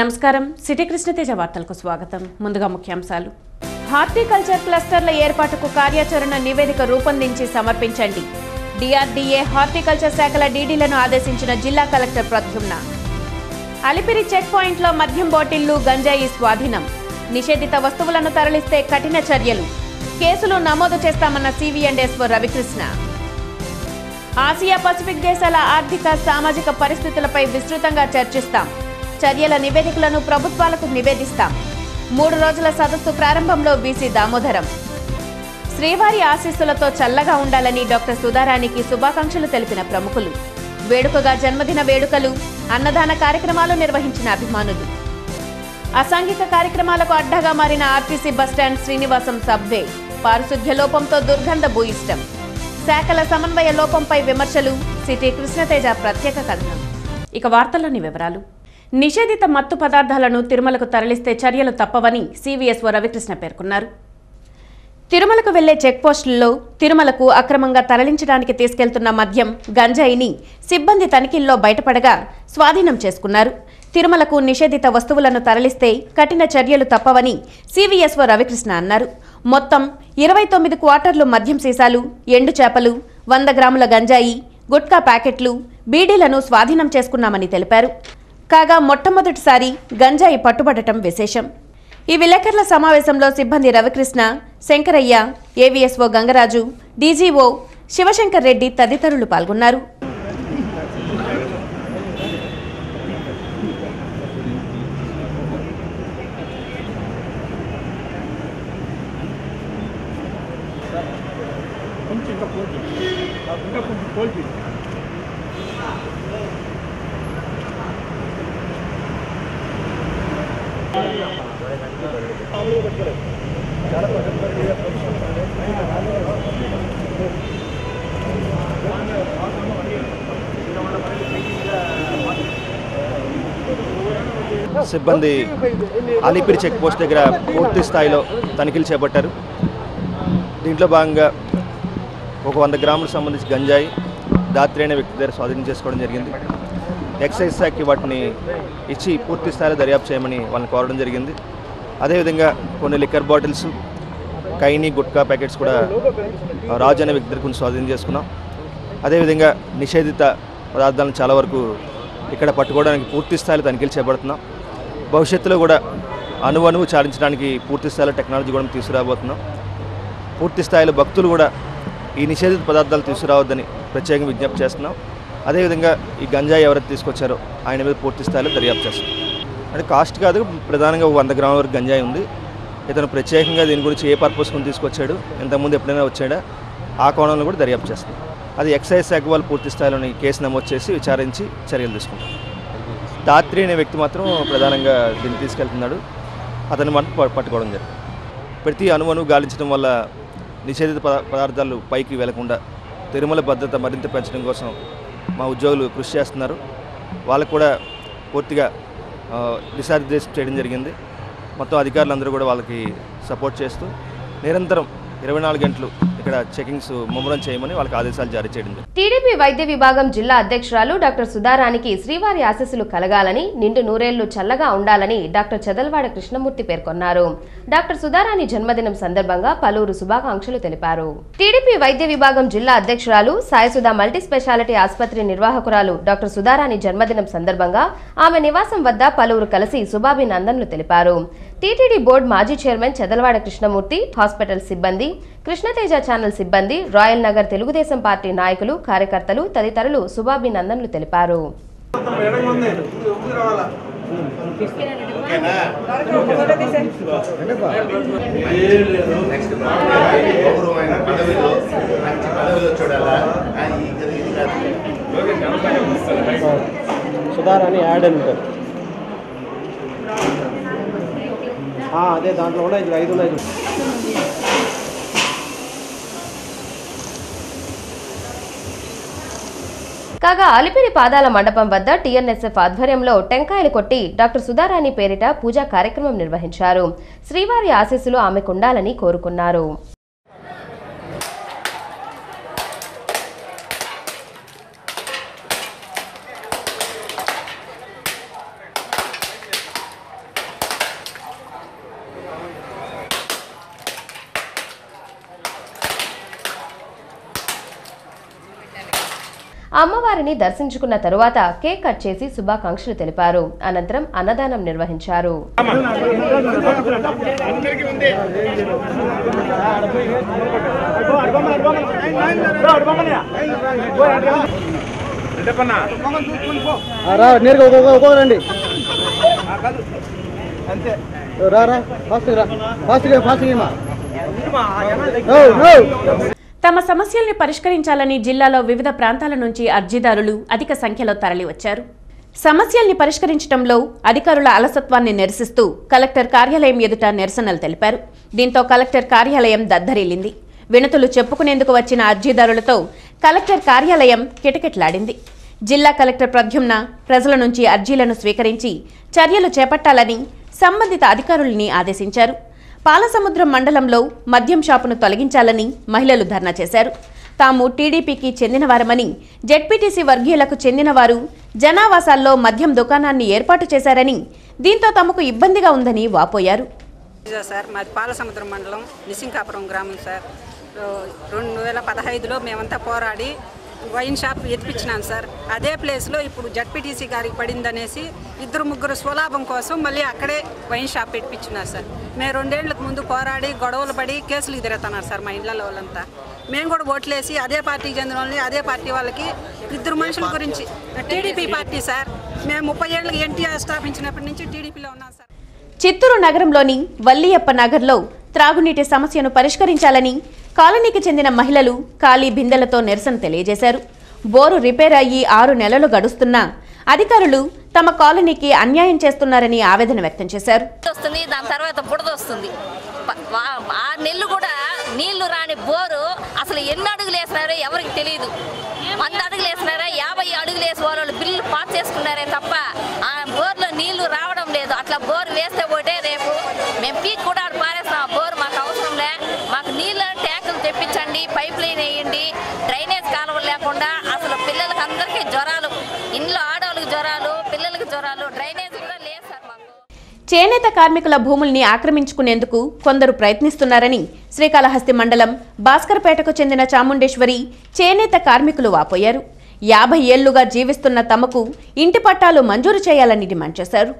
నమస్కారం, సిటీ కృష్ణతేజ వార్తలకు స్వాగతం. ముందుగా ముఖ్యాంశాలు. హార్టికల్చర్ క్లస్టర్ల ఏర్పాటుకు కార్యాచరణ నివేదిక రూపొందించి సమర్పించండి. డిఆర్డీఏ హార్టికల్చర్ శాఖల డీడీలను ఆదేశించిన జిల్లా కలెక్టర్ ప్రద్యుమ్న. అలిపిరి చెక్ పాయింట్లో మద్యం బాటిళ్లు, గంజాయి స్వాధీనం. నిషేధిత వస్తువులను తరలిస్తే కఠిన చర్యలు. కేసులు నమోదు చేస్తామన్న CV and SO Ravikrishna. Asia Pacific దేశాల ఆర్థిక, సామాజిక పరిస్థితులపై విస్తృతంగా చర్చిస్తాం. చర్యల నివేదికలను ప్రభుత్వాలకు నివేదిస్తాం. 3 రోజుల సదస్సు ప్రారంభంలో బీసీ దామోదరం. శ్రీవారి ఆశీస్సులతో చల్లగా ఉండాలని డాక్టర్ సుధా రాణికి శుభాకాంక్షలు తెలిపిన ప్రముఖులు. వేడుకగా జన్మదిన వేడుకలు, అన్నదాన కార్యక్రమాలు నిర్వహించిన అభిమానులు. అసాంఘిక కార్యక్రమాలకు అడ్డాగా మారిన ఆర్టీసీ బస్టాండ్ శ్రీనివాసం సబ్వే. పారిశుధ్య లోపంతో దుర్గంధ భూయిష్టం. శాఖల సమన్వయ లోపంపై విమర్శలు. సిటీ కృష్ణతేజ ప్రత్యేక కథనం. ఇక వార్తల్లోని వివరాలు. నిషేధిత మత్తు పదార్థాలను తిరుమలకు తరలిస్తే చర్యలు తప్పవని సివిఎస్ఓ రవికృష్ణ పేర్కొన్నారు. తిరుమలకు వెళ్లే చెక్పోస్టుల్లో తిరుమలకు అక్రమంగా తరలించడానికి తీసుకెళ్తున్న మద్యం, గంజాయిని సిబ్బంది తనిఖీల్లో బయటపడగా స్వాధీనం చేసుకున్నారు. తిరుమలకు నిషేధిత వస్తువులను తరలిస్తే కఠిన చర్యలు తప్పవని సివిఎస్ఓ రవికృష్ణ అన్నారు. మొత్తం 29 క్వార్టర్లు మద్యం సీసాలు, ఎండు చేపలు, 100 గ్రాముల గంజాయి, గుట్కా ప్యాకెట్లు, బీడీలను స్వాధీనం చేసుకున్నామని తెలిపారు. కాగా మొట్టమొదటిసారి గంజాయి పట్టుబడటం విశేషం. ఈ విలేకరుల సమావేశంలో సిబ్బంది రవికృష్ణ, శంకరయ్య, ఏవిఎస్ఓ గంగరాజు, డీజీఓ శివశంకర్ రెడ్డి తదితరులు పాల్గొన్నారు. సిబ్బంది అలిపిరి చెక్ పోస్ట్ దగ్గర పూర్తి స్థాయిలో తనిఖీలు చేపట్టారు. దీంట్లో భాగంగా ఒక 100 గ్రాములకు సంబంధించి గంజాయి దాత్రి అనే వ్యక్తి దగ్గర స్వాధీనం చేసుకోవడం జరిగింది. ఎక్సైజ్ శాఖకి వాటిని ఇచ్చి పూర్తి స్థాయిలో దర్యాప్తు చేయమని వాళ్ళని కోరడం జరిగింది. అదేవిధంగా కొన్ని లిక్కర్ బాటిల్స్, కైని, గుట్కా ప్యాకెట్స్ కూడా రాజు అనే వ్యక్తి దగ్గర కొంచెం స్వాధీనం చేసుకున్నాం. అదేవిధంగా నిషేధిత పదార్థాలను చాలా వరకు ఇక్కడ పట్టుకోవడానికి పూర్తి స్థాయిలో తనిఖీలు చేపడుతున్నాం. భవిష్యత్తులో కూడా అణువణువు చాలించడానికి పూర్తి స్థాయిలో టెక్నాలజీ కూడా తీసుకురాబోతున్నాం. పూర్తి స్థాయిలో భక్తులు కూడా ఈ నిషేధిత పదార్థాలు తీసుకురావద్దని ప్రత్యేకంగా విజ్ఞప్తి చేస్తున్నాం. అదేవిధంగా ఈ గంజాయి ఎవరైతే తీసుకొచ్చారో ఆయన మీద పూర్తి స్థాయిలో దర్యాప్తు చేస్తున్నాం. అంటే కాస్ట్ కాదు, ప్రధానంగా 100 గ్రాముల వరకు గంజాయి ఉంది. ఇతను ప్రత్యేకంగా దీని గురించి ఏ పర్పస్ కొని తీసుకొచ్చాడు, ఇంతకుముందు ఎప్పుడైనా వచ్చాడా, ఆ కోణంలో కూడా దర్యాప్తు చేస్తున్నాం. అది ఎక్సైజ్ శాఖ వాళ్ళు పూర్తి స్థాయిలో ఈ కేసు నమోదు చేసి విచారించి చర్యలు తీసుకుంటారు. దాత్రి అనే వ్యక్తి మాత్రం ప్రధానంగా దీన్ని తీసుకెళ్తున్నాడు. అతను మనం పట్టుకోవడం జరిగింది. ప్రతి అణువును గాలించడం వల్ల నిషేధిత పదార్థాలు పైకి వెళ్లకుండా తిరుమల భద్రత మరింత పెంచడం కోసం మా ఉద్యోగులు కృషి చేస్తున్నారు. వాళ్ళకు కూడా పూర్తిగా దిశానిర్దేశం చేయడం జరిగింది. మొత్తం అధికారులందరూ కూడా వాళ్ళకి సపోర్ట్ చేస్తూ నిరంతరం 24 గంటలు ఇక్కడ చెకింగ్స్ ముమ్మరం చేయమని వాళ్ళకి ఆదేశాలు జారీ చేయడం. టీడీపీ వైద్య విభాగం జిల్లా అధ్యక్షురాలు డాక్టర్ సుధా రాణికి శ్రీవారి ఆశీస్సులు కలగాలని, నిండు 100 ఏళ్లు చల్లగా ఉండాలని డాక్టర్ చదల్వాడ కృష్ణమూర్తి పేర్కొన్నారు. డాక్టర్ సుధా రాణి జన్మదినం సందర్భంగా పలువురు శుభాకాంక్షలు తెలిపారు. టీడీపీ వైద్య విభాగం జిల్లా అధ్యక్షురాలు, సాయిసుధ మల్టీ స్పెషాలిటీ ఆసుపత్రి నిర్వాహకురాలు డాక్టర్ సుధా రాణి జన్మదినం సందర్భంగా ఆమె నివాసం వద్ద పలువురు కలిసి శుభాభినందనలు తెలిపారు. టీటీడీ బోర్డు మాజీ చైర్మన్ చదలవాడ కృష్ణమూర్తి, హాస్పిటల్ సిబ్బంది, కృష్ణతేజ ఛానల్ సిబ్బంది, రాయల్ నగర్ తెలుగుదేశం పార్టీ నాయకులు, కార్యకర్తలు తదితరులు శుభాభినందనలు తెలిపారు. అదే దాంట్లో ఉన్నాయి, 5 ఉన్నాయి. కాగా అలిపిరి పాదాల మండపం వద్ద టీఎన్ఎస్ఎఫ్ ఆధ్వర్యంలో టెంకాయలు కొట్టి డాక్టర్ సుధా రాణి పేరిట పూజా కార్యక్రమం నిర్వహించారు. శ్రీవారి ఆశీస్సులు ఆమెకుండాలని కోరుకున్నారు. అమ్మవారిని దర్శించుకున్న తరువాత కేక్ కట్ చేసి శుభాకాంక్షలు తెలిపారు. అనంతరం అన్నదానం నిర్వహించారు. తమ సమస్యల్ని పరిష్కరించాలని జిల్లాలో వివిధ ప్రాంతాల నుంచి అర్జీదారులు అధిక సంఖ్యలో తరలివచ్చారు. సమస్యల్ని పరిష్కరించడంలో అధికారుల అలసత్వాన్ని నిరసిస్తూ కలెక్టర్ కార్యాలయం ఎదుట నిరసనలు తెలిపారు. దీంతో కలెక్టర్ కార్యాలయం దద్దరిల్లింది. వినతులు చెప్పుకునేందుకు వచ్చిన అర్జీదారులతో కలెక్టర్ కార్యాలయం కిటకిటలాడింది. జిల్లా కలెక్టర్ ప్రద్యుమ్న ప్రజల నుంచి అర్జీలను స్వీకరించి చర్యలు చేపట్టాలని సంబంధిత అధికారుల్ని ఆదేశించారు. పాలసముద్రం మండలంలో మద్యం షాపును తొలగించాలని మహిళలు ధర్నా చేశారు. తాము టీడీపీకి చెందినవారమని, జెడ్పీటీసీ వర్గీయులకు చెందినవారు జనావాసాల్లో మద్యం దుకాణాన్ని ఏర్పాటు చేశారని, దీంతో తమకు ఇబ్బందిగా ఉందని వాపోయారు. సార్, మాది పాలసముద్రం మండలం నిసింకాపురం గ్రామం సార్. 2015లో మేమంతా పోరాడి వైన్ షాప్ ఎత్తిపించినాం సార్. అదే ప్లేస్లో ఇప్పుడు జడ్పీటీసీ గారికి పడిందనేసి ఇద్దరు ముగ్గురు స్వలాభం కోసం మళ్ళీ అక్కడే వైన్ షాప్ పెట్టించున్నారు సార్. మేము 2 ఏళ్లకు ముందు పోరాడి గొడవలు పడి కేసులు తిరుగుతున్నారు సార్. మా ఇళ్ళలో వాళ్ళంతా మేము కూడా ఓట్లేసి అదే పార్టీకి చెందిన వాళ్ళని, అదే పార్టీ వాళ్ళకి, ఇద్దరు మనుషుల గురించి టీడీపీ పార్టీ సార్. మేము 30 ఏళ్ళకి ఎన్టీఆర్ స్థాపించినప్పటి నుంచి టీడీపీలో ఉన్నాం సార్. చిత్తూరు నగరంలోని వల్లియప్ప నగర్లో త్రాగునీటి సమస్యను పరిష్కరించాలని కాలనీకి చెందిన మహిళలు ఖాళీ బిందెలతో నిరసన తెలియజేశారు. బోరు రిపేర్ అయ్యి 6 నెలలు గడుస్తున్నా అధికారులు తమ కాలనీకి అన్యాయం చేస్తున్నారని ఆవేదన వ్యక్తం చేశారు. దాని తర్వాత బుడద వస్తుంది. 6 నెలలు కూడా నీళ్లు రాని బోరు అసలు ఎన్ని అడుగులు వేసినారో ఎవరికి తెలియదు. 100 అడుగులు వేసినారా, 50 అడుగులు వేసి వాళ్ళు బిల్లు పాస్ చేసుకున్నారే తప్ప ఆ బోర్లో నీళ్లు రావడం లేదు. అట్లా బోరు వేస్తే పోతే రేపు మేము పీక్ కూడా పారేస్తాం. బోరు మాకు అవసరం లే. మాకు నీళ్ళ ట్యాంకులు తెప్పించండి, పైప్ లైన్ వేయండి, డ్రైనేజ్ కాలువలు లేకుండా అసలు పిల్లలకి అందరికీ జ్వరాలు, ఇంట్లో ఆడవాళ్ళకి జ్వరాలు, పిల్లలకి జ్వరాలు, డ్రైనేజ్ కూడా లేదు సార్. మాకు చేనేత కార్మికుల భూముల్ని ఆక్రమించుకునేందుకు కొందరు ప్రయత్నిస్తున్నారని శ్రీకాళహస్తి మండలం భాస్కర్పేటకు చెందిన చాముండేశ్వరి చేనేత కార్మికులు వాపోయారు. 50 ఏళ్లుగా జీవిస్తున్న తమకు ఇంటి పట్టాలు మంజూరు చేయాలని డిమాండ్ చేశారు.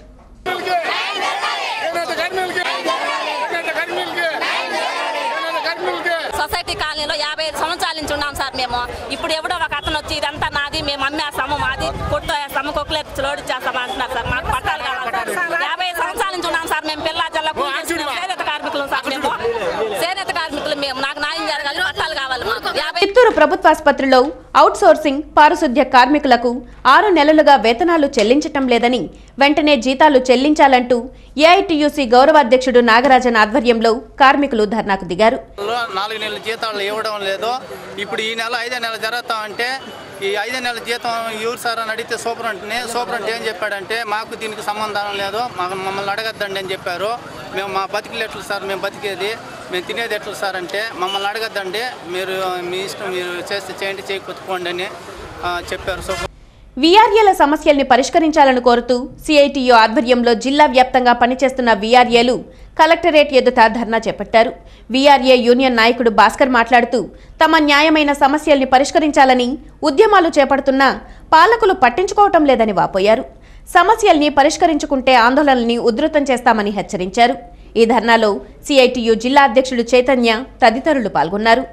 సొసైటీ కాలనీలో 55 సంవత్సరాల నుంచి ఉన్నాం సార్ మేము. ఇప్పుడు ఎవడో ఒక అతను వచ్చి ఇదంతా నాది, మేము అమ్మేస్తాము, మాది కొట్టు వేస్తాము, కొక్కులే లోడిచ్చేస్తాము అంటున్నారు సార్. మాకు పట్టాలు కావాలి సార్. 50 సంవత్సరాల నుంచి ఉన్నాం సార్ మేము. పిల్ల జల్లకు చేనేత కార్మికులు సార్ మేము. చేనేత కార్మికులు మేము. నాకు న్యాయం జరగాలి, పట్టాలు కావాలి మాకు. చిత్తూరు ప్రభుత్వాసుపత్రిలో అవుట్ సోర్సింగ్ పారిశుద్ధ్య కార్మికులకు 6 నెలలుగా వేతనాలు చెల్లించటం లేదని, వెంటనే జీతాలు చెల్లించాలంటూ ఏఐటియూసీ గౌరవాధ్యక్షుడు నాగరాజన్ ఆధ్వర్యంలో కార్మికులు ధర్నాకు దిగారు. 4 నెలల జీతాలు ఇవ్వడం లేదు. ఇప్పుడు ఈ నెల 5వ నెల జరుగుతా అంటే ఈ 5వ నెల జీతం ఎవరు సార్ అని అడిగితే సూపరింటెండెంట్ ఏం చెప్పాడంటే మాకు దీనికి సంబంధం లేదు, మమ్మల్ని అడగద్దండి అని చెప్పారు. మేము మా బతికిలు ఎట్లు సార్, మేము బతికేది, మేము తినేది ఎట్లు సార్ అంటే మమ్మల్ని అడగద్దండి, మీరు మీ ఇష్టం, మీరు చేస్తే చేయండి, చేయకపోండి అని చెప్పారు. వీఆర్ఏల సమస్యల్ని పరిష్కరించాలని కోరుతూ సిఐటియు ఆధ్వర్యంలో జిల్లా వ్యాప్తంగా పనిచేస్తున్న వీఆర్ఏలు కలెక్టరేట్ ఎదుట ధర్నా చేపట్టారు. వీఆర్ఏ యూనియన్ నాయకుడు భాస్కర్ మాట్లాడుతూ తమ న్యాయమైన సమస్యల్ని పరిష్కరించాలని ఉద్యమాలు చేపడుతున్నా పాలకులు పట్టించుకోవటం లేదని వాపోయారు. సమస్యల్ని పరిష్కరించుకుంటే ఆందోళనల్ని ఉధృతం చేస్తామని హెచ్చరించారు. ఈ ధర్నాలో సిఐటియు జిల్లా అధ్యక్షుడు చైతన్య తదితరులు పాల్గొన్నారు.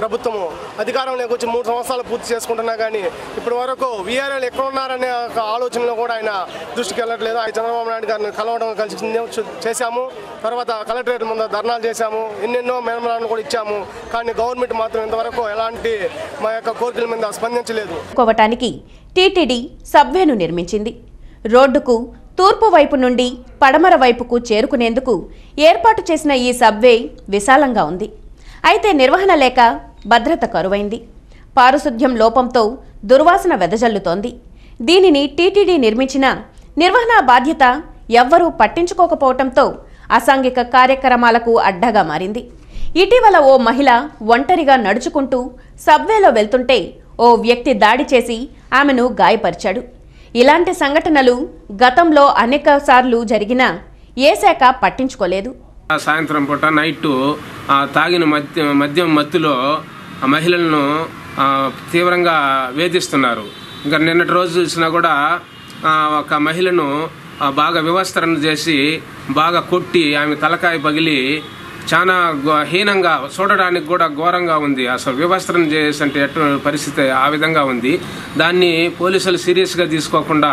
ప్రభుత్వము అధికారంలోకి వచ్చి 3 సంవత్సరాలు పూర్తి చేసుకుంటున్నా కానీ ఇప్పటి వరకు వీఆర్ఏలు ఎక్కడ ఉన్నారనే ఒక ఆలోచనలో కూడా ఆయన దృష్టికి వెళ్ళట్లేదు. ఆయన చంద్రబాబు నాయుడు గారిని కలవడం కలిసి చేశాము, తర్వాత కలెక్టరేట్ ముందు ధర్నాలు చేశాము, ఎన్నెన్నో మేమలను కూడా ఇచ్చాము. కానీ గవర్నమెంట్ మాత్రం ఇంతవరకు ఎలాంటి మా యొక్క కోరికల మీద స్పందించలేదు. కోవటానికి టీటీడీ సబ్వేను నిర్మించింది. రోడ్డుకు తూర్పు వైపు నుండి పడమర వైపుకు చేరుకునేందుకు ఏర్పాటు చేసిన ఈ సబ్వే విశాలంగా ఉంది. అయితే నిర్వహణ లేక భద్రత కరువైంది. పారిశుద్ధ్యం లోపంతో దుర్వాసన వెదజల్లుతోంది. దీనిని టీటీడీ నిర్మించిన నిర్వహణ బాధ్యత ఎవ్వరూ పట్టించుకోకపోవటంతో అసాంఘిక కార్యక్రమాలకు అడ్డగా మారింది. ఇటీవల ఓ మహిళ ఒంటరిగా నడుచుకుంటూ సబ్వేలో వెళ్తుంటే ఓ వ్యక్తి దాడి చేసి ఆమెను గాయపరిచాడు. ఇలాంటి సంఘటనలు గతంలో అనేక సార్లు జరిగినా ఏ శాఖ పట్టించుకోలేదు. సాయంత్రం పూట నైట్ తాగిన మద్యం మత్తులో ఆ మహిళలను తీవ్రంగా వేధిస్తున్నారు. ఇంకా నిన్నటి రోజు చూసినా కూడా ఒక మహిళను బాగా వివస్త్రణ చేసి బాగా కొట్టి ఆమె తలకాయ పగిలి చాలా హీనంగా చూడడానికి కూడా ఘోరంగా ఉంది. అసలు వివస్త్రణ చేసంటే ఎటువంటి పరిస్థితి ఆ విధంగా ఉంది. దాన్ని పోలీసులు సీరియస్గా తీసుకోకుండా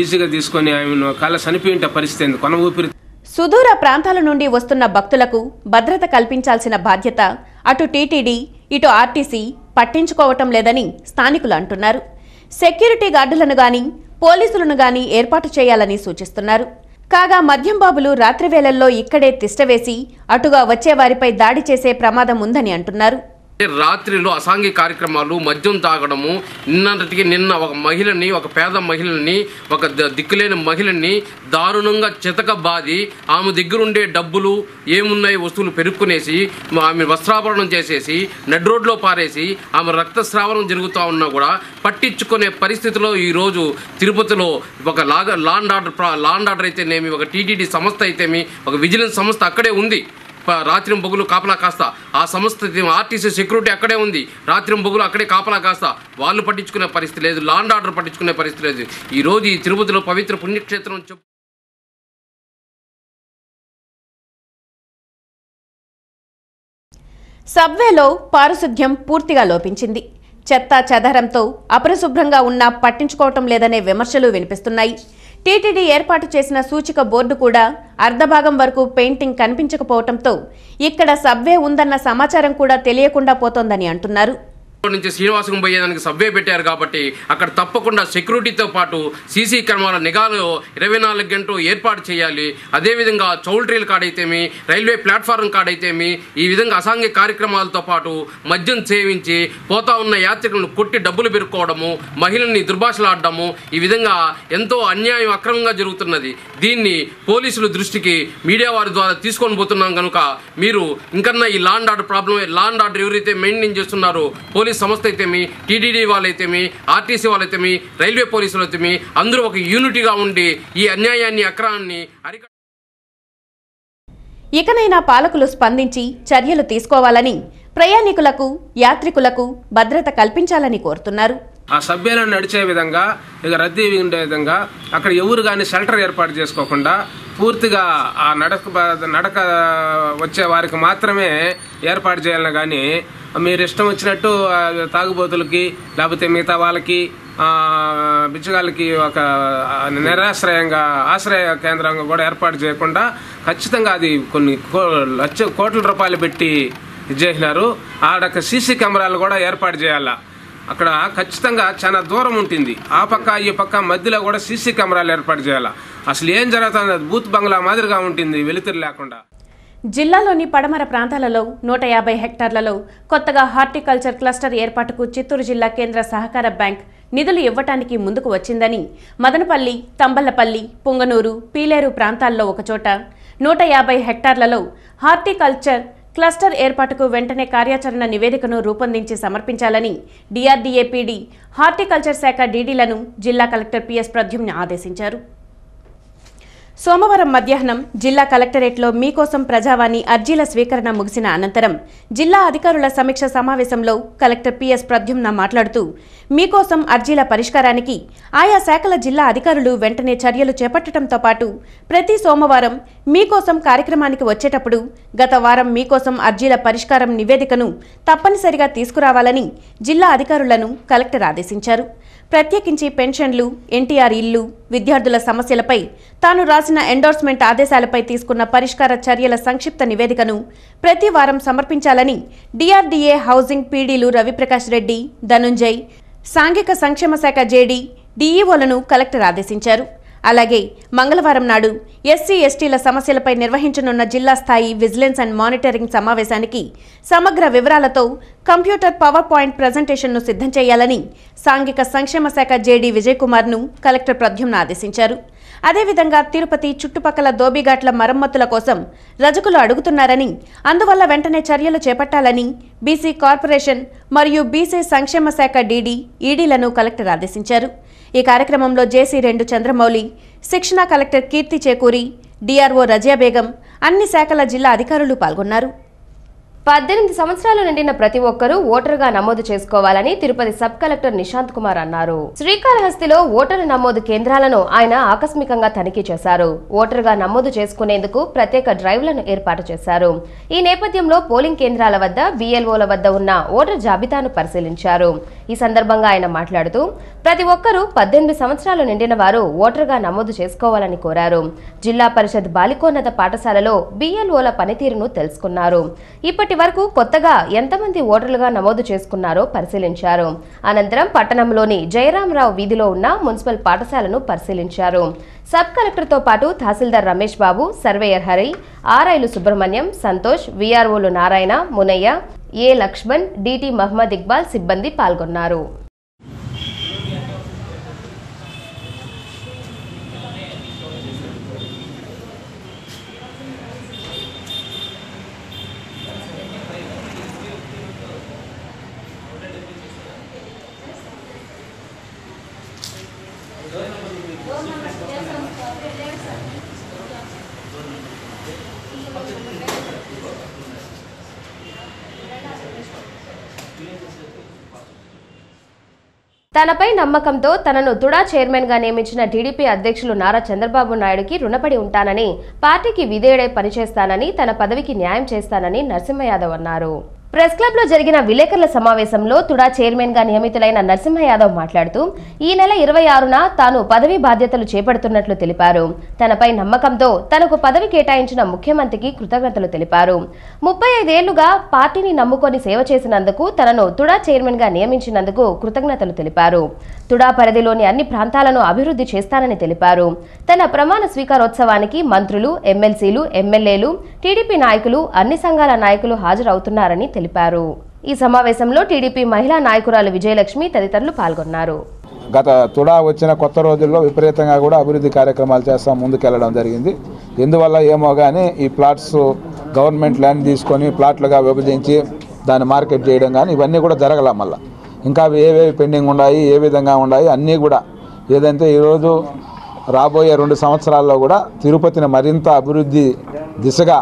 ఈజీగా తీసుకొని ఆమెను కళ్ళ చనిపోయింటే పరిస్థితి కొన ఊపిరి. సుదూర ప్రాంతాల నుండి వస్తున్న భక్తులకు భద్రత కల్పించాల్సిన బాధ్యత అటు టీటీడీ ఇటు ఆర్టీసీ పట్టించుకోవటం లేదని స్థానికులు అంటున్నారు. సెక్యూరిటీ గార్డులను గాని పోలీసులను గాని ఏర్పాటు చేయాలని సూచిస్తున్నారు. కాగా మద్యం బాబులు రాత్రి వేళల్లో ఇక్కడే తిష్టవేసి అటుగా వచ్చేవారిపై దాడి చేసే ప్రమాదం ఉందని అంటున్నారు. రాత్రిలో అసాంఘిక కార్యక్రమాలు, మద్యం తాగడము, నిన్న ఒక మహిళని, ఒక పేద మహిళని, ఒక దిక్కులేని మహిళని దారుణంగా చితక బాది ఆమె దగ్గరుండే డబ్బులు ఏమున్నాయి వస్తువులు పెరుక్కునేసి ఆమె వస్త్రాభరణం చేసేసి నడ్ రోడ్లో పారేసి ఆమె రక్తస్రావణం జరుగుతూ ఉన్నా కూడా పట్టించుకునే పరిస్థితిలో ఈరోజు తిరుపతిలో ఒక లా అండ్ ఆర్డర్ అయితేనేమి, ఒక టీటీడీ సంస్థ అయితేమి, ఒక విజిలెన్స్ సంస్థ అక్కడే ఉంది. రాత్రి బొగులు కాపలా కాస్తా ఆ సంస్థ ఆర్టీసీ సెక్యూరిటీ అక్కడే ఉంది. రాత్రి బొగులు అక్కడే కాపలా కాస్తా వాళ్ళు పట్టించుకునే పరిస్థితి లేదు. లా అండ్ ఆర్డర్ పట్టించుకునే పరిస్థితి లేదు. ఈరోజు ఈ తిరుపతిలో పవిత్ర పుణ్యక్షేత్రం సబ్వేలో పారిశుద్ధ్యం పూర్తిగా లోపించింది. చెత్తా చెదరంతో అపరిశుభ్రంగా ఉన్నా పట్టించుకోవటం లేదనే విమర్శలు వినిపిస్తున్నాయి. టీటీడీ ఏర్పాటు చేసిన సూచిక బోర్డు కూడా అర్ధభాగం వరకు పెయింటింగ్ కనిపించకపోవడంతో ఇక్కడ సబ్వే ఉందన్న సమాచారం కూడా తెలియకుండా పోతోందని అంటున్నారు. నుంచి శ్రీనివాసం పోయేదానికి సబ్వే పెట్టారు కాబట్టి అక్కడ తప్పకుండా సెక్యూరిటీతో పాటు సీసీ కెమెరాల నిఘాలు 24 గంటలు ఏర్పాటు చేయాలి. అదేవిధంగా చౌల్ట్రీల కాడైతేమి, రైల్వే ప్లాట్ఫారం కాడైతేమి, ఈ విధంగా అసాంఘిక కార్యక్రమాలతో పాటు మద్యం సేవించి పోతా ఉన్న యాత్రికులను కొట్టి డబ్బులు పెరుక్కోవడము, మహిళల్ని దుర్భాషలాడము, ఈ విధంగా ఎంతో అన్యాయం అక్రమంగా జరుగుతున్నది. దీన్ని పోలీసుల దృష్టికి మీడియా వారి ద్వారా తీసుకొని పోతున్నాం కనుక మీరు ఇంకన్నా ఈ law and order problem, law and order ఎవరైతే మెయింటైన్ చేస్తున్నారో పోలీసు సంస్థ అయితేమి, టీటీడీ వాళ్ళైతేమి, ఆర్టీసీ వాళ్ళైతేమి, రైల్వే పోలీసులు అయితేమి అందరూ ఒక యూనిటీగా ఉండి ఈ అన్యాయాన్ని అక్రమాన్ని అరికట్టాలి. ఇకనైనా పాలకులు స్పందించి చర్యలు తీసుకోవాలని, ప్రయాణికులకు యాత్రికులకు భద్రత కల్పించాలని కోరుతున్నారు. ఆ సభ్యులను నడిచే విధంగా ఇక రద్దీ ఉండే విధంగా అక్కడ ఎవరు కానీ షెల్టర్ ఏర్పాటు చేసుకోకుండా పూర్తిగా ఆ నడక వచ్చే వారికి మాత్రమే ఏర్పాటు చేయాలని కానీ మీరు ఇష్టం వచ్చినట్టు తాగుబోతులకి లేకపోతే మిగతా వాళ్ళకి బిచ్చగాళ్ళకి ఒక నిరాశ్రయంగా ఆశ్రయ కేంద్రంగా కూడా ఏర్పాటు చేయకుండా ఖచ్చితంగా అది కొన్ని కోట్ల రూపాయలు పెట్టి చేసినారు. ఆడొక సీసీ కెమెరాలు కూడా ఏర్పాటు చేయాలా. అక్కడ ఖచ్చితంగా చాలా దూరం ఉంటుంది. ఆ పక్క ఈ పక్క మధ్యలో కూడా సీసీ కెమెరాలు ఏర్పాటు చేయాలా. అసలు ఏం జరుగుతుంది, అది బూత్ బంగ్లా మాదిరిగా ఉంటుంది వెలుతురు లేకుండా. జిల్లాలోని పడమర ప్రాంతాలలో 150 హెక్టార్లలో కొత్తగా హార్టికల్చర్ క్లస్టర్ ఏర్పాటుకు చిత్తూరు జిల్లా కేంద్ర సహకార బ్యాంక్ నిధులు ఇవ్వటానికి ముందుకు వచ్చిందని మదనపల్లి, తంబళ్లపల్లి, పుంగనూరు, పీలేరు ప్రాంతాల్లో ఒకచోట 150 హెక్టార్లలో హార్టికల్చర్ క్లస్టర్ ఏర్పాటుకు వెంటనే కార్యాచరణ నివేదికను రూపొందించి సమర్పించాలని DRDA PD, హార్టికల్చర్ శాఖ డీడీలను జిల్లా కలెక్టర్ PS ప్రద్యుమ్న ఆదేశించారు. సోమవారం మధ్యాహ్నం జిల్లా కలెక్టరేట్లో మీకోసం ప్రజావాణి అర్జీల స్వీకరణ ముగిసిన అనంతరం జిల్లా అధికారుల సమీక్ష సమావేశంలో కలెక్టర్ PS ప్రద్యుమ్న మాట్లాడుతూ మీకోసం అర్జీల పరిష్కారానికి ఆయా శాఖల జిల్లా అధికారులు వెంటనే చర్యలు చేపట్టడంతో పాటు ప్రతి సోమవారం మీకోసం కార్యక్రమానికి వచ్చేటప్పుడు గత వారం మీకోసం అర్జీల పరిష్కారం నివేదికను తప్పనిసరిగా తీసుకురావాలని జిల్లా అధికారులను కలెక్టర్ ఆదేశించారు. ప్రత్యేకించి పెన్షన్లు, NTR ఇళ్లు, విద్యార్థుల సమస్యలపై తాను రాసిన ఎండోర్స్మెంట్ ఆదేశాలపై తీసుకున్న పరిష్కార చర్యల సంక్షిప్త నివేదికను ప్రతి వారం సమర్పించాలని DRDA హౌసింగ్ పీడీలు రవి ప్రకాష్ రెడ్డి, ధనుంజయ్, సాంఘిక సంక్షేమ శాఖ JD, DEOలను కలెక్టర్ ఆదేశించారు. అలాగే మంగళవారం నాడు SC/STల సమస్యలపై నిర్వహించనున్న జిల్లా స్థాయి విజిలెన్స్ అండ్ మానిటరింగ్ సమావేశానికి సమగ్ర వివరాలతో కంప్యూటర్ పవర్ పాయింట్ ప్రజెంటేషన్ను సిద్ధం చేయాలని సాంఘిక సంక్షేమ శాఖ JD విజయకుమార్ను కలెక్టర్ ప్రద్యుమ్న ఆదేశించారు. అదేవిధంగా తిరుపతి చుట్టుపక్కల దోబిఘాట్ల మరమ్మతుల కోసం రజకులు అడుగుతున్నారని అందువల్ల వెంటనే చర్యలు చేపట్టాలని BC కార్పొరేషన్ మరియు BC సంక్షేమ శాఖ DD, EDలను కలెక్టర్ ఆదేశించారు. ఈ కార్యక్రమంలో JC2 చంద్రమౌళి, శిక్షణ కలెక్టర్ కీర్తి చేకూరి, DRO రజ్యా బేగం, అన్ని శాఖల జిల్లా అధికారులు పాల్గొన్నారు. 18 సంవత్సరాలు నిండిన ప్రతి ఒక్కరూ ఓటరుగా నమోదు చేసుకోవాలని తిరుపతి సబ్ కలెక్టర్ నిశాంత్ కుమార్ అన్నారు. శ్రీకాళహస్తిలో ఓటరు నమోదు కేంద్రాలను ఆయన ఆకస్మికంగా తనిఖీ చేశారు. ఓటరుగా నమోదు చేసుకునేందుకు ప్రత్యేక డ్రైవ్లను ఏర్పాటు చేశారు. ఈ నేపథ్యంలో పోలింగ్ కేంద్రాల వద్ద బిఎల్ఓల వద్ద ఉన్న ఓటర్ జాబితాను పరిశీలించారు. ఈ సందర్భంగా ఆయన మాట్లాడుతూ ప్రతి ఒక్కరూ 18 సంవత్సరాలు నిండిన వారు ఓటరుగా నమోదు చేసుకోవాలని కోరారు. జిల్లా పరిషత్ బాలికోన్నత పాఠశాలలో బిఎల్ఓల పనితీరును తెలుసుకున్నారు. ఇప్పటి వరకు కొత్తగా ఎంతమంది ఓటర్లుగా నమోదు చేసుకున్నారో పరిశీలించారు. అనంతరం పట్టణంలోని జైరాం రావు వీధిలో ఉన్న మున్సిపల్ పాఠశాలను పరిశీలించారు. సబ్ కలెక్టర్తో పాటు తహసీల్దార్ రమేష్ బాబు, సర్వేయర్ హరి, ఆర్ఐలు సుబ్రహ్మణ్యం, సంతోష్, వీఆర్ఓలు నారాయణ, మునయ్య, ఏ లక్ష్మణ్, డిటి మహమ్మద్ ఇక్బాల్ సిబ్బంది పాల్గొన్నారు. తనపై నమ్మకంతో తనను తుడా చైర్మన్ గా నియమించిన టీడీపీ అధ్యక్షులు నారా చంద్రబాబు నాయుడుకి రుణపడి ఉంటానని, పార్టీకి విధేయుడై పనిచేస్తానని, తన పదవికి న్యాయం చేస్తానని నరసింహయాదవ్ అన్నారు. ప్రెస్ క్లబ్ లో జరిగిన విలేకరుల సమావేశంలో తుడా చైర్మన్ గా నియమితులైన నరసింహయాదవ్ మాట్లాడుతూ ఈ నెల 26న తాను పదవి బాధ్యతలు చేపడుతున్నట్లు తెలిపారు. తనపై నమ్మకంతో తనకు పదవి కేటాయించిన ముఖ్యమంత్రికి కృతజ్ఞతలు తెలిపారు. 35 ఏళ్లుగా పార్టీని నమ్ముకొని సేవ చేసినందుకు, తనను తుడా చైర్మన్ గా నియమించినందుకు కృతజ్ఞతలు తెలిపారు. తుడా పరిధిలోని అన్ని ప్రాంతాలను అభివృద్ధి చేస్తానని తెలిపారు. తన ప్రమాణ స్వీకారోత్సవానికి మంత్రులు, ఎమ్మెల్సీలు, ఎమ్మెల్యేలు, టీడీపీ నాయకులు, అన్ని సంఘాల నాయకులు హాజరవుతున్నారని తెలిపారు. ఈ సమావేశంలో టీడీపీ మహిళా నాయకురాలు విజయలక్ష్మి తదితరులు పాల్గొన్నారు. గత తుడా వచ్చిన కొత్త రోజుల్లో విపరీతంగా కూడా అభివృద్ధి కార్యక్రమాలు చేస్తాం, ముందుకెళ్లడం జరిగింది. ఎందువల్ల ఏమో కానీ ఈ ప్లాట్స్ గవర్నమెంట్ ల్యాండ్ తీసుకొని ప్లాట్లుగా విభజించి దాన్ని మార్కెట్ చేయడం కానీ ఇవన్నీ కూడా జరగల. మళ్ళీ ఇంకా ఏవేవి పెండింగ్ ఉన్నాయి, ఏ విధంగా ఉన్నాయి అన్నీ కూడా ఏదంటే ఈరోజు రాబోయే 2 సంవత్సరాల్లో కూడా తిరుపతిని మరింత అభివృద్ధి దిశగా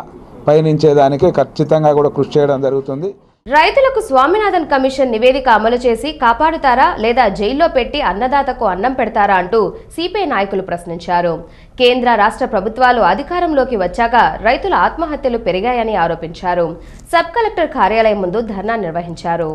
పయనించేదానికి ఖచ్చితంగా కూడా కృషి చేయడం జరుగుతుంది. రైతులకు స్వామినాథన్ కమిషన్ నివేదిక అమలు చేసి కాపాడుతారా లేదా జైల్లో పెట్టి అన్నదాతకు అన్నం పెడతారా అంటూ సిపిఐ నాయకులు ప్రశ్నించారు. కేంద్ర రాష్ట్ర ప్రభుత్వాలు అధికారంలోకి వచ్చాక రైతుల ఆత్మహత్యలు పెరిగాయని ఆరోపించారు. సబ్ కలెక్టర్ కార్యాలయం ముందు ధర్నా నిర్వహించారు.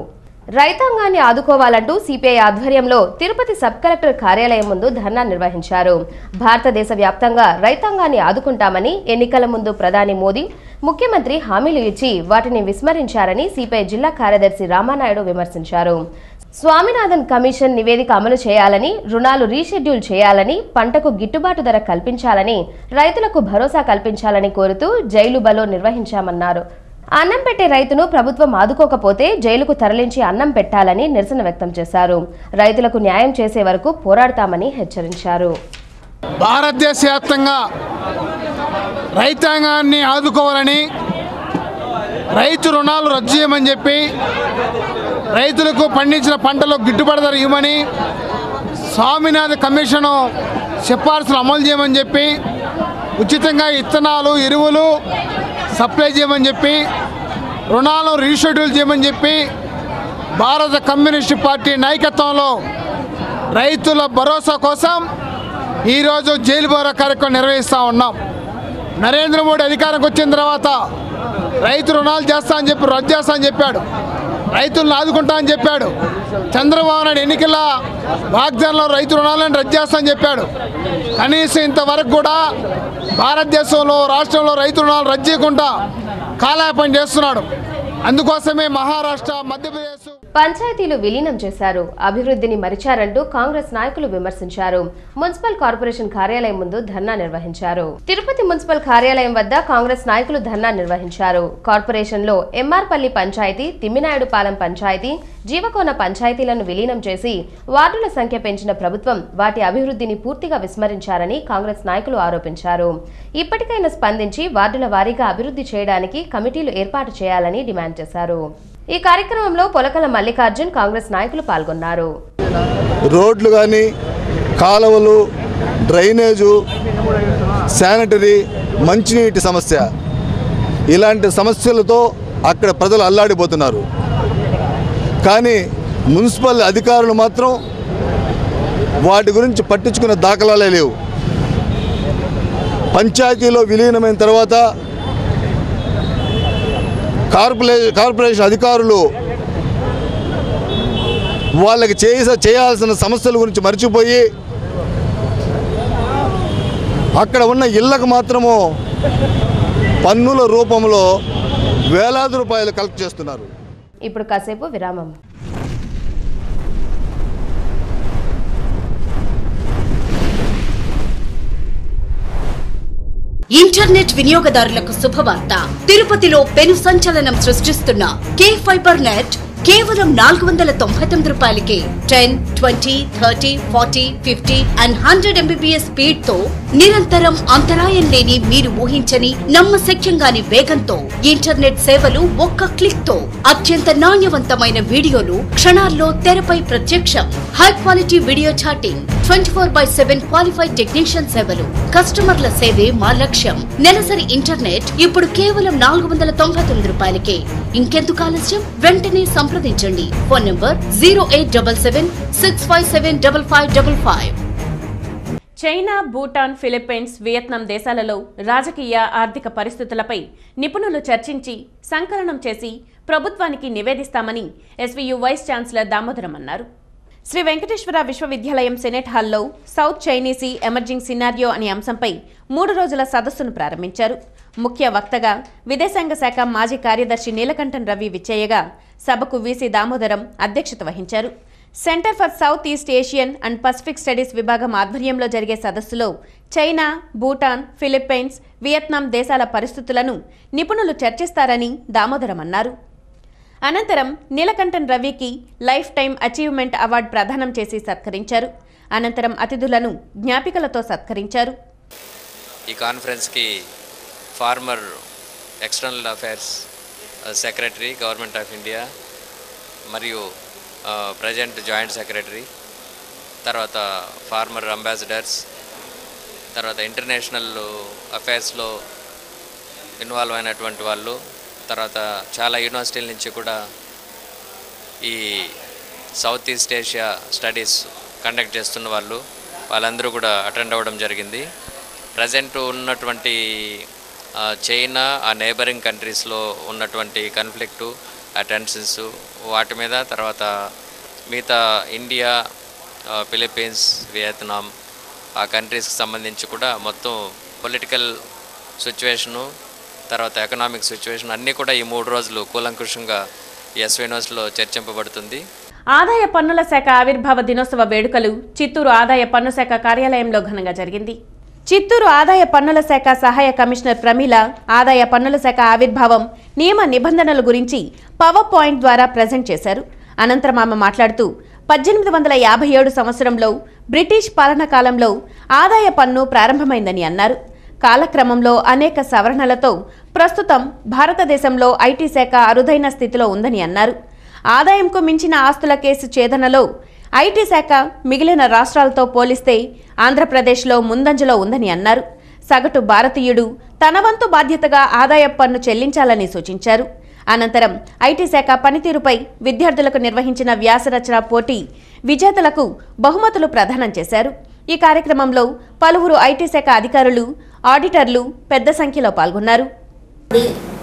రైతాంగాన్ని ఆదుకోవాలంటూ సిపిఐ ఆధ్వర్యంలో తిరుపతి సబ్ కలెక్టర్ కార్యాలయం ముందు ధర్నా నిర్వహించారు. భారతదేశ వ్యాప్తంగా రైతాంగాన్ని ఆదుకుంటామని ఎన్నికల ముందు ప్రధాని మోదీ, ముఖ్యమంత్రి హామీలు ఇచ్చి వాటిని విస్మరించారని సిపిఐ జిల్లా కార్యదర్శి రామానాయుడు విమర్శించారు. స్వామినాథన్ కమిషన్ నివేదిక అమలు చేయాలని, రుణాలు రీషెడ్యూల్ చేయాలని, పంటకు గిట్టుబాటు ధర కల్పించాలని, రైతులకు భరోసా కల్పించాలని కోరుతూ జైలు బలో నిర్వహించామన్నారు. అన్నం పెట్టే రైతును ప్రభుత్వం ఆదుకోకపోతే జైలుకు తరలించి అన్నం పెట్టాలని నిరసన వ్యక్తం చేశారు. రైతులకు న్యాయం చేసే వరకు పోరాడతామని హెచ్చరించారు. భారతదేశ వ్యాప్తంగా రైతాంగాన్ని ఆదుకోవాలని, రైతు రుణాలు రద్దు చేయమని చెప్పి, రైతులకు పండించిన పంటలో గిట్టుబాటు ధర ఇవ్వమని, స్వామినాథన్ కమిషను సిఫార్సులు అమలు చేయమని చెప్పి, ఉచితంగా ఇత్తనాలు, ఎరువులు సప్లై చేయమని చెప్పి, రుణాలను రీషెడ్యూల్ చేయమని చెప్పి భారత కమ్యూనిస్టు పార్టీ నాయకత్వంలో రైతుల భరోసా కోసం ఈరోజు జైలు బోరా కార్యక్రమం నిర్వహిస్తూ ఉన్నాం. నరేంద్ర మోడీ అధికారంకి వచ్చిన తర్వాత రైతు రుణాలు చేస్తా అని చెప్పి రద్దు చేస్తా అని చెప్పాడు, రైతులను ఆదుకుంటా అని చెప్పాడు. చంద్రబాబు నాయుడు ఎన్నికల వాగ్దానంలో రైతు రుణాలను రద్దు చేస్తా అని చెప్పాడు. కనీసం ఇంతవరకు కూడా భారతదేశంలో రాష్ట్రంలో రైతు రుణాలు రద్దు చేయకుండా కాలయాపన చేస్తున్నాడు. అందుకోసమే మహారాష్ట్ర, మధ్యప్రదేశ్ పంచాయతీలు విలీనం చేశారు, అభివృద్ధిని మరిచారంటూ కాంగ్రెస్ నాయకులు విమర్శించారు. మున్సిపల్ కార్పొరేషన్ కార్యాలయం ముందు ధర్నా నిర్వహించారు. తిరుపతి మున్సిపల్ కార్యాలయం వద్ద కాంగ్రెస్ నాయకులు ధర్నా నిర్వహించారు. కార్పొరేషన్లో ఎంఆర్పల్లి పంచాయతీ, తిమ్మినాయుడుపాలెం పంచాయతీ, జీవకోన పంచాయతీలను విలీనం చేసి వార్డుల సంఖ్య పెంచిన ప్రభుత్వం వాటి అభివృద్ధిని పూర్తిగా విస్మరించారని కాంగ్రెస్ నాయకులు ఆరోపించారు. ఇప్పటికైనా స్పందించి వార్డుల వారీగా అభివృద్ధి చేయడానికి కమిటీలు ఏర్పాటు చేయాలని డిమాండ్ చేశారు. ఈ కార్యక్రమంలో పొలకల మల్లికార్జున్ కాంగ్రెస్ నాయకులు పాల్గొన్నారు. రోడ్లు కానీ, కాలువలు, డ్రైనేజు, శానిటరీ, మంచినీటి సమస్య, ఇలాంటి సమస్యలతో అక్కడ ప్రజలు అల్లాడిపోతున్నారు. కానీ మున్సిపల్ అధికారులు మాత్రం వాటి గురించి పట్టించుకున్న దాఖలాలే లేవు. పంచాయతీలో విలీనమైన తర్వాత కార్పొరేషన్ అధికారులు వాళ్ళకి చేయాల్సిన సమస్యల గురించి మర్చిపోయి అక్కడ ఉన్న ఇళ్లకు మాత్రము పన్నుల రూపంలో వేలాది రూపాయలు కలెక్ట్ చేస్తున్నారు. ఇప్పుడు కాసేపు విరామం. ఇంటర్నెట్ వినియోగదారులకు శుభవార్త. తిరుపతిలో పెను సంచలనం సృష్టిస్తున్న కే ఫైబర్ నెట్ కేవలం 499 రూపాయలకే 10, 20, 30, 40, 50 and 100 MBPS స్పీడ్ తో నిరంతరం అంతరాయం లేని, మీరు ఊహించని నమ్మశక్యంగాని వేగంతో ఇంటర్నెట్ సేవలు ఒక్క క్లిక్ తో. అత్యంత నాణ్యవంతమైన వీడియోలు క్షణాల్లో తెరపై ప్రత్యక్షం. High quality video chatting, 24/7 qualified technician సేవలు, కస్టమర్ల సేవే మా లక్ష్యం. నెలసరి ఇంటర్నెట్ ఇప్పుడు కేవలం 499 రూపాయలకే. ఇంకెందుకు ఆలస్యం? వెంటనే సంప్రదించండి. Phone number 0877 657 5555. China, Bhutan, Philippines, Vietnam దేశాలలో రాజకీయ ఆర్థిక పరిస్థితులపై నిపుణులు చర్చించి సంకలనం చేసి ప్రభుత్వానికి నివేదిస్తామని SVU వైస్ ఛాన్సలర్ దామోదరం అన్నారు. శ్రీ వెంకటేశ్వర విశ్వవిద్యాలయం సెనెట్ హాల్లో సౌత్ చైనీసీ ఎమర్జింగ్ సినారియో అనే అంశంపై 3 రోజుల సదస్సును ప్రారంభించారు. ముఖ్య వక్తగా విదేశాంగ శాఖ మాజీ కార్యదర్శి నీలకంఠన్ రవి విచ్చేయగా సభకు వీసీ దామోదరం అధ్యక్షత వహించారు. Centre for south east Asian and Pacific studies విభాగం ఆధ్వర్యంలో జరిగే సదస్సులో చైనా, భూటాన్, ఫిలిప్పైన్స్, వియత్నాం దేశాల పరిస్థితులను నిపుణులు చర్చిస్తారని దామోదరం అన్నారు. అనంతరం నీలకంఠన్ రవికి లైఫ్ టైం అచీవ్మెంట్ అవార్డు ప్రదానం చేసి సత్కరించారు. అనంతరం అతిథులను జ్ఞాపికలతో సత్కరించారు. ఈ కాన్ఫరెన్స్కి former external affairs secretary government of India మరియు ప్రజెంట్ జాయింట్ సెక్రటరీ, తర్వాత ఫార్మర్ అంబాసిడర్స్, తర్వాత ఇంటర్నేషనల్ అఫైర్స్లో ఇన్వాల్వ్ అయినటువంటి వాళ్ళు, తర్వాత చాలా యూనివర్సిటీల నుంచి కూడా ఈ south east Asia studies conduct చేస్తున్న వాళ్ళు, వాళ్ళందరూ కూడా అటెండ్ అవ్వడం జరిగింది. ప్రజెంట్ ఉన్నటువంటి చైనా, ఆ నేబరింగ్ కంట్రీస్లో ఉన్నటువంటి కన్ఫ్లిక్టు, ఆ టెన్షన్స్ వాటి మీద, తర్వాత మిగతా ఇండియా, ఫిలిప్పీన్స్, వియత్నాం ఆ కంట్రీస్కి సంబంధించి కూడా మొత్తం పొలిటికల్ సిచ్యువేషను, తర్వాత ఎకనామిక్ సిచ్యువేషన్ అన్నీ కూడా ఈ 3 రోజులు కూలంకుషంగా ఎస్ యూనివర్సిటీలో చర్చింపబడుతుంది. ఆదాయ పన్నుల శాఖ ఆవిర్భావ దినోత్సవ వేడుకలు చిత్తూరు ఆదాయ పన్ను శాఖ కార్యాలయంలో ఘనంగా జరిగింది. చిత్తూరు ఆదాయ పన్నుల శాఖ సహాయ కమిషనర్ ప్రమీల ఆదాయ పన్నుల శాఖ ఆవిర్భావం నియమ నిబంధనల గురించి పవర్ పాయింట్ ద్వారా ప్రజెంట్ చేశారు. అనంతరం ఆమె మాట్లాడుతూ 1857 సంవత్సరంలో బ్రిటిష్ పాలన కాలంలో ఆదాయ పన్ను ప్రారంభమైందని అన్నారు. కాలక్రమంలో అనేక సవరణలతో ప్రస్తుతం భారతదేశంలో ఐటీ శాఖ అరుదైన స్థితిలో ఉందని అన్నారు. ఆదాయంకు మించిన ఆస్తుల కేసు ఛేదనలో ఐటీ శాఖ మిగిలిన రాష్ట్రాలతో పోలిస్తే ఆంధ్రప్రదేశ్లో ముందంజలో ఉందని అన్నారు. సగటు భారతీయుడు తన వంతు బాధ్యతగా ఆదాయ పన్ను చెల్లించాలని సూచించారు. అనంతరం ఐటీ శాఖ పనితీరుపై విద్యార్థులకు నిర్వహించిన వ్యాసరచన పోటీ విజేతలకు బహుమతులు ప్రదానం చేశారు. ఈ కార్యక్రమంలో పలువురు ఐటీ శాఖ అధికారులు, ఆడిటర్లు పెద్ద సంఖ్యలో పాల్గొన్నారు.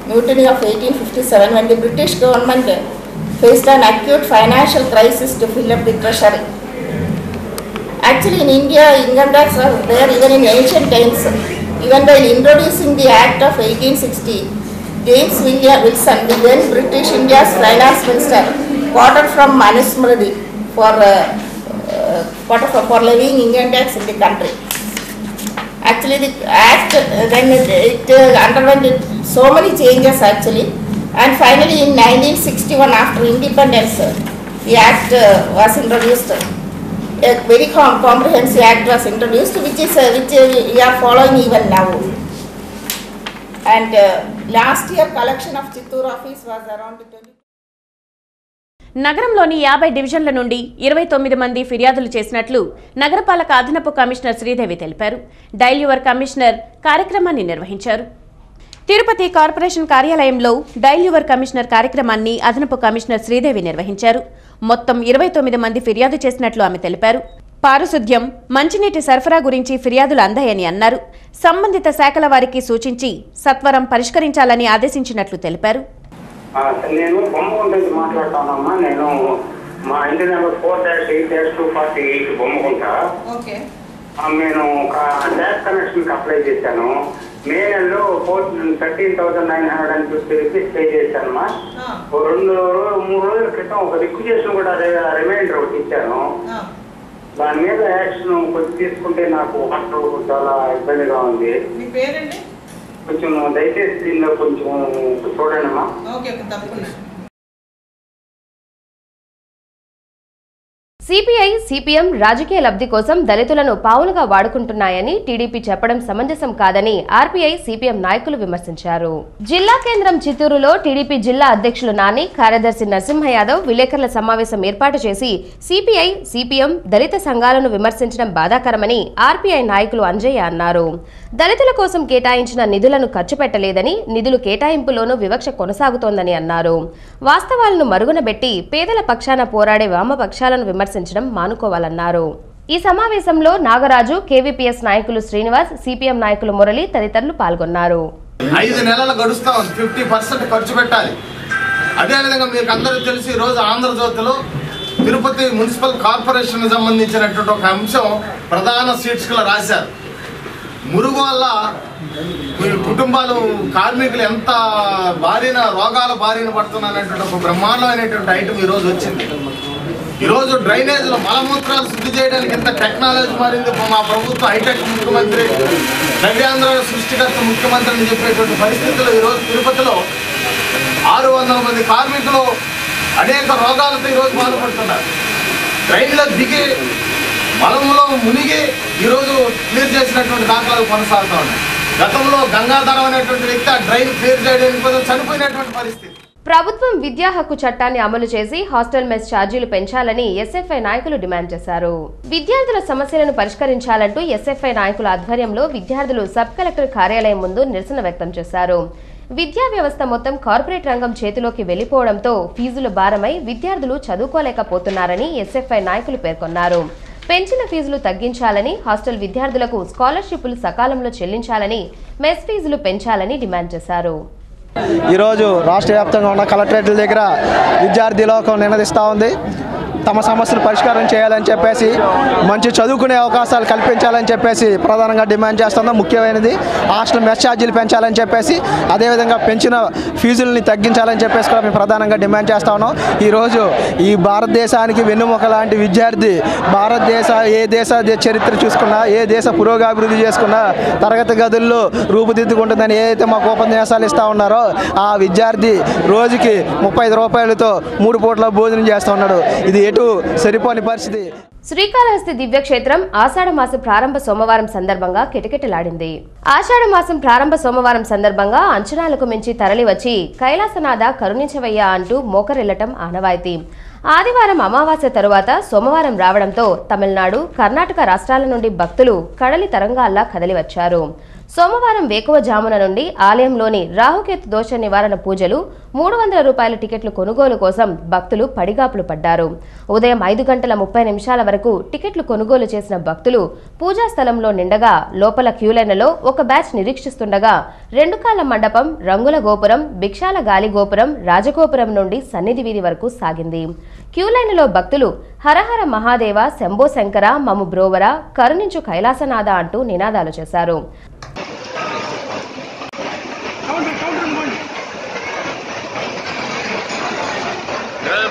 Mutiny of 1857 when the British government faced an acute financial crisis to fill up the treasury. Actually in India, income tax was there even in ancient times. Even while introducing the Act of 1860, James Wilson, the then British India's finance minister, quoted from Manusmriti for levying income tax in the country. Actually the act then it underwent so many changes actually, and finally in 1961 after independence the act was introduced. A very comprehensive act was introduced, which we are following even now. And last year collection of Chittoor office was around 20. నగరంలోని 50 డివిజన్ల నుండి 29 మంది ఫిర్యాదులు చేసినట్లు నగరపాలక అదనపు commissioner Sridevi తెలిపారు. Dial your commissioner కార్యక్రమాన్ని నిర్వహించారు. Tirupati Corporation Karyalayamlo, Diluvor Commissioner Karyakramanni, Adanapu Commissioner Sridevi Nirvahincharu. Mottam 29 mandi Firyadu Chesinatlu Ame Teliparu. Parasudyam, Manchiniti Sarfara Gurinchi Firyadulu Andayani Annaru. Sambandhita Sakala Variki Suchinchi, Satvaram Parishkarinchalanni Adeshinchinatlu Teliparu. My Indian number 4-8-248 Bomugunta. Okay. I mean, that connection couplage no. Main low 13,956 pages and much. Or requisition would have remained teacher no. But maybe action could this contain a on this. Which you know, they test in the Punjum. Okay. CPI, CPM, Rajaki Labdi Kosam, Dalitulanu Paulaga Vadukuntunayani, TDP Cheppadam Samanjasam Kadani, RPI, CPM Naikulu Vimarsincharu. Jilla Kendram Chiturulo, TDP Jilla Adhyakshulu Nani, Karyadarshi Narsimha Yadav, Vilekarla Samavesam Erpatu Chesi, CPI, CPM, Dalita Sanghalanu Vimarsinchadam Badhakaramani, RPI Naikulu Anjay Annaru. Dalitula Kosam Ketayinchina Nidulanu Kharchu Pettaledani, Nidulu Ketayimpulonu Vivaksha Konasagutondani Annaru. Vastavalanu Maruguna Betti, Pedala Pakshana Porade Vama Pakshalanu Vimarsincharu. Manukovalanaro. Ee Samavesamlo Nagaraju, KVPS Naikulu Srinivas, CPM Naikulu Murali, Taditarlu Palgonnaru. 5 నెలలు గడుస్తా 50% ఖర్చు పెట్టాలి. అదే విధంగా మీకు అందరూ తెలుసు ఈ రోజు ఆంధ్రజ్యోతిలో తిరుపతి మున్సిపల్ కార్పొరేషన్ సంబంధించినటువంటి ఒక అంశం ప్రధాన సీట్స్కుల రాశారు. మురుగు వల్ల కుటుంబాలు కార్మికులు ఎంత బారిన రోగాల బారిన పడుతున్నారనేటువంటి ఒక బ్రహ్మాండమైనటువంటి ఐటమ్ ఈ రోజు వచ్చింది. ఈ రోజు డ్రైనేజ్లో మలమూత్రాలు శుద్ధి చేయడానికి ఎంత టెక్నాలజీ మారింది. మా ప్రభుత్వం హైటెక్ ముఖ్యమంత్రి ద్రవ్యాంధ్రాల సృష్టికర్త ముఖ్యమంత్రి అని చెప్పేటువంటి పరిస్థితుల్లో ఈరోజు తిరుపతిలో 600 మంది కార్మికులు అనేక రోగాలతో ఈరోజు బాధపడుతున్నారు. ట్రైన్లో దిగి మలంలో మునిగి ఈరోజు క్లియర్ చేసినటువంటి దాఖలాలు కొనసాగుతూ ఉన్నాయి. గతంలో గంగాధరం అనేటువంటి వ్యక్తి ఆ డ్రైన్ క్లియర్ చేయడానికి కోసం చనిపోయినటువంటి పరిస్థితి. ప్రభుత్వం విద్యా హక్కు చట్టాన్ని అమలు చేసి హాస్టల్ మెస్ ఛార్జీలు పెంచాలని ఎస్ఎఫ్ఐ నాయకులు డిమాండ్ చేశారు. విద్యార్థుల సమస్యలను పరిష్కరించాలంటూ ఎస్ఎఫ్ఐ నాయకుల ఆధ్వర్యంలో విద్యార్థులు సబ్ కలెక్టర్ కార్యాలయం ముందు నిరసన వ్యక్తం చేశారు. విద్యా వ్యవస్థ మొత్తం కార్పొరేట్ రంగం చేతిలోకి వెళ్లిపోవడంతో ఫీజుల భారమై విద్యార్థులు చదువుకోలేకపోతున్నారని ఎస్ఎఫ్ఐ నాయకులు పేర్కొన్నారు. పెంచిన ఫీజులు తగ్గించాలని, హాస్టల్ విద్యార్థులకు స్కాలర్షిప్లు సకాలంలో చెల్లించాలని, మెస్ ఫీజులు పెంచాలని డిమాండ్ చేశారు. ఈరోజు రాష్ట్ర వ్యాప్తంగా ఉన్న కలెక్టరేట్ల దగ్గర విద్యార్థి లోకం నినదిస్తూ ఉంది. తమ సమస్యలు పరిష్కారం చేయాలని చెప్పేసి, మంచి చదువుకునే అవకాశాలు కల్పించాలని చెప్పేసి ప్రధానంగా డిమాండ్ చేస్తుంది. ముఖ్యమైనది హాస్టల్ మెస్ ఛార్జీలు పెంచాలని చెప్పేసి, అదేవిధంగా పెంచిన ఫీజుల్ని తగ్గించాలని చెప్పేసి కూడా మేము ప్రధానంగా డిమాండ్ చేస్తూ ఉన్నాం. ఈరోజు ఈ భారతదేశానికి వెన్నుముక లాంటి విద్యార్థి, భారతదేశ ఏ దేశ చరిత్ర చూసుకున్నా, ఏ దేశ పురోగాభివృద్ధి చేసుకున్నా తరగతి గదుల్లో రూపుదిద్దుకుంటుందని ఏదైతే మాకు ఉపన్యాసాలు ఇస్తూ ఉన్నారో, ఆ విద్యార్థి రోజుకి 35 రూపాయలతో 3 పూట్ల భోజనం చేస్తూ ఉన్నాడు. ఇది సరిపోని పరిస్థితి. శ్రీకాళహస్తి దివ్యక్షేత్రం ఆషాఢమాస ప్రారంభ సోమవారం సందర్భంగా కిటకిటలాడింది. ఆషాఢమాసం ప్రారంభ సోమవారం సందర్భంగా అంచనాలకు మించి తరలివచ్చి కైలాసనాద కరుణించవయ్యా అంటూ మోకరిల్లటం ఆనవాయితీ. ఆదివారం అమావాస్య తరువాత సోమవారం రావడంతో తమిళనాడు, కర్ణాటక రాష్ట్రాల నుండి భక్తులు కడలి తరంగాల్లా కదలివచ్చారు. సోమవారం వేకువజామున నుండి ఆలయంలోని రాహుకేతు దోష నివారణ పూజలు, 300 రూపాయల టికెట్లు కొనుగోలు కోసం భక్తులు పడిగాపులు పడ్డారు. ఉదయం 5:30 వరకు టికెట్లు కొనుగోలు చేసిన భక్తులు పూజా స్థలంలో నిండగా, లోపల క్యూలైన్లో ఒక బ్యాచ్ నిరీక్షిస్తుండగా 2 కాళ్ల మండపం, రంగుల గోపురం, భిక్షాల గాలి గోపురం, రాజగోపురం నుండి సన్నిధి వీధి వరకు సాగింది. క్యూలైన్లో భక్తులు హరహర మహాదేవ, శంభో శంకర, మము బ్రోవర, కరుణించు కైలాసనాథ అంటూ నినాదాలు చేశారు.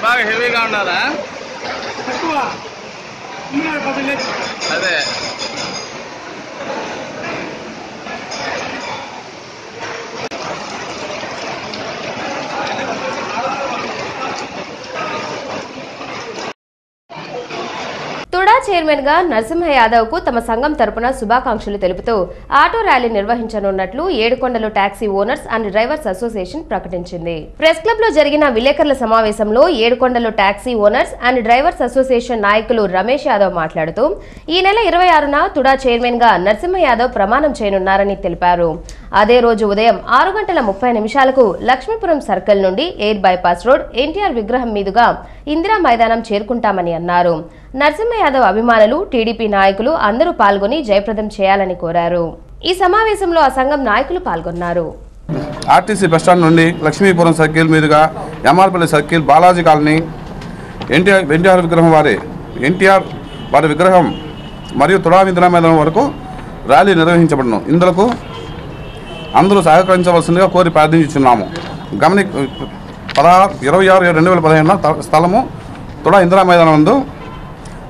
బాగా హెవీగా ఉన్నారా? అదే తుడా చైర్మన్ గా నరసింహ యాదవ్ కు తమ సంఘం తరపున శుభాకాంక్షలు తెలుపుతూ ఆటో ర్యాలీ నిర్వహించనున్నట్లు ఏడు కొండలు taxi owners and drivers association ప్రకటించింది. ప్రెస్ క్లబ్ లో జరిగిన విలేకరుల సమావేశంలో ఏడు కొండలు taxi owners and drivers association నాయకులు రమేష్ యాదవ్ మాట్లాడుతూ ఈ నెల 26న తుడా చైర్మన్ గా నరసింహ యాదవ్ ప్రమాణం చేయనున్నారని తెలిపారు. అదే రోజు ఉదయం 6:30 గంటలకు లక్ష్మీపురం సర్కిల్ నుండి ఎయిర్ బైపాస్ రోడ్ ఎన్టీఆర్ విగ్రహం మీదుగా ఇందిరా మైదానం చేరుకుంటామని అన్నారు. నరసింహ యాదవ్ అభిమానులు, టీడీపీ నాయకులు అందరూ పాల్గొని జయప్రదం చేయాలని కోరారు. ఈ సమావేశంలో ఆ సంఘం నాయకులు పాల్గొన్నారు. ఆర్టీసీ బస్టాండ్ నుండి లక్ష్మీపురం సర్కిల్ మీదుగా ఎమ్మార్పల్లి సర్కిల్, బాలాజీ కాలనీ, ఎన్టీఆర్ వారి విగ్రహం మరియు తుడామింద్ర మైదానం వరకు ర్యాలీ నిర్వహించబడను. ఇందుకు అందరూ సహకరించవలసిందిగా కోరి ప్రార్థించుచున్నాము. గమని 26/26/2015 స్థలము తుడా ఇందిరా మైదానం నందు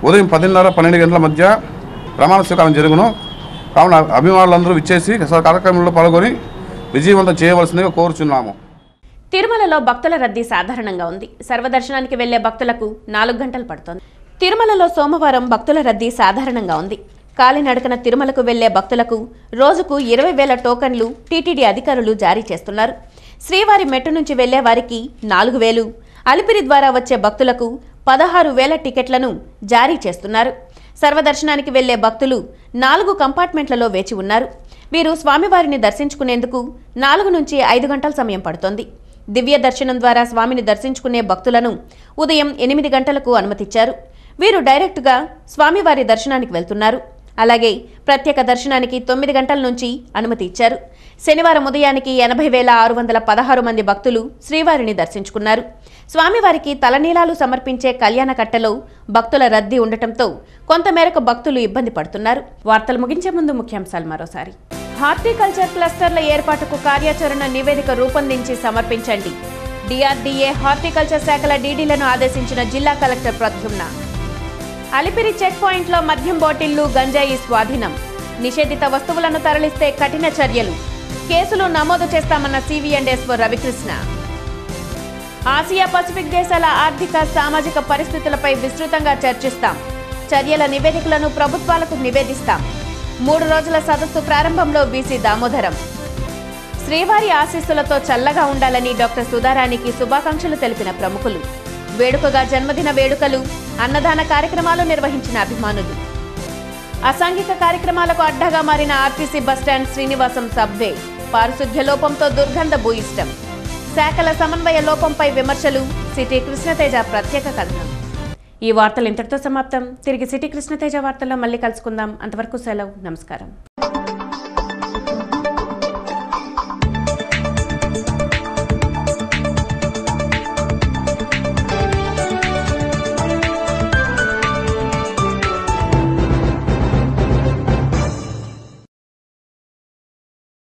ఉదయం 10:30–12 గంటల మధ్య ప్రమాణ స్వీకారం జరుగును. కావున అభిమానులందరూ విచ్చేసి కార్యక్రమంలో పాల్గొని విజయవంతం చేయవలసిందిగా కోరుచున్నాము. తిరుమలలో భక్తుల రద్దీ సాధారణంగా ఉంది. సర్వదర్శనానికి వెళ్లే భక్తులకు 4 గంటలు పడుతోంది. తిరుమలలో సోమవారం భక్తుల రద్దీ సాధారణంగా ఉంది. కాలినడకన తిరుమలకు వెళ్లే భక్తులకు రోజుకు 20,000 టోకన్లు టీటీడీ అధికారులు జారీ చేస్తున్నారు. శ్రీవారి మెట్టు నుంచి వెళ్లే వారికి 4,000, అలిపిరి ద్వారా వచ్చే భక్తులకు 16,000 టికెట్లను జారీ చేస్తున్నారు. సర్వదర్శనానికి వెళ్లే భక్తులు 4 కంపార్ట్మెంట్లలో వేచి ఉన్నారు. వీరు స్వామివారిని దర్శించుకునేందుకు 4 నుంచి 5 గంటల సమయం పడుతోంది. దివ్య దర్శనం ద్వారా స్వామిని దర్శించుకునే భక్తులను ఉదయం 8 గంటలకు అనుమతిచ్చారు. వీరు డైరెక్టుగా స్వామివారి దర్శనానికి వెళ్తున్నారు. అలాగే ప్రత్యేక దర్శనానికి 9 గంటల నుంచి అనుమతి ఇచ్చారు. శనివారం ఉదయానికి 80,616 మంది భక్తులు శ్రీవారిని దర్శించుకున్నారు. స్వామివారికి తలనీలాలు సమర్పించే కళ్యాణ కట్టలో భక్తుల రద్దీ ఉండటంతో కొంతమేరకు భక్తులు ఇబ్బంది పడుతున్నారు. వార్తలు ముగించే ముందు ముఖ్యాంశాలు మరోసారి. హార్టికల్చర్ క్లస్టర్ల ఏర్పాటుకు కార్యాచరణ నివేదిక రూపొందించి సమర్పించండి. DRDA హార్టికల్చర్ శాఖల డీడీలను ఆదేశించిన జిల్లా కలెక్టర్ ప్రత్యుమ్న. అలిపిరి చెక్ పాయింట్లో మద్యం బాటిళ్లు, గంజాయి స్వాధీనం. నిషేధిత వస్తువులను తరలిస్తే కఠిన చర్యలు. కేసులు నమోదు చేస్తామన్న CVS రవికృష్ణ. ఆసియా పసిఫిక్ దేశాల ఆర్థిక, సామాజిక పరిస్థితులపై విస్తృతంగా చర్చిస్తాం. చర్యల నివేదికలను ప్రభుత్వాలకు నివేదిస్తాం. 3 రోజుల సదస్సు ప్రారంభంలో బీసీ దామోదరం. శ్రీవారి ఆశీస్సులతో చల్లగా ఉండాలని డాక్టర్ సుధారాణికి శుభాకాంక్షలు తెలిపిన ప్రముఖులు. వేడుకగా జన్మదిన వేడుకలు, అన్నదాన కార్యక్రమాలు నిర్వహించిన అభిమానులు. అసాంఘిక కార్యక్రమాలకు అడ్డాగా మారిన RTC బస్టాండ్ శ్రీనివాసం సబ్వే. పారిశుధ్య లోపంతో దుర్గంధ భూయిష్టం. శాఖల సమన్వయ లోపంపై విమర్శలు. సిటీ కృష్ణతేజ ప్రత్యేక కథనం. ఈ వార్తలు ఇంతటితో సమాప్తం. తిరిగి సిటీ కృష్ణతేజ వార్తల్లో మళ్ళీ కలుసుకుందాం. అంతవరకు సెలవు. నమస్కారం.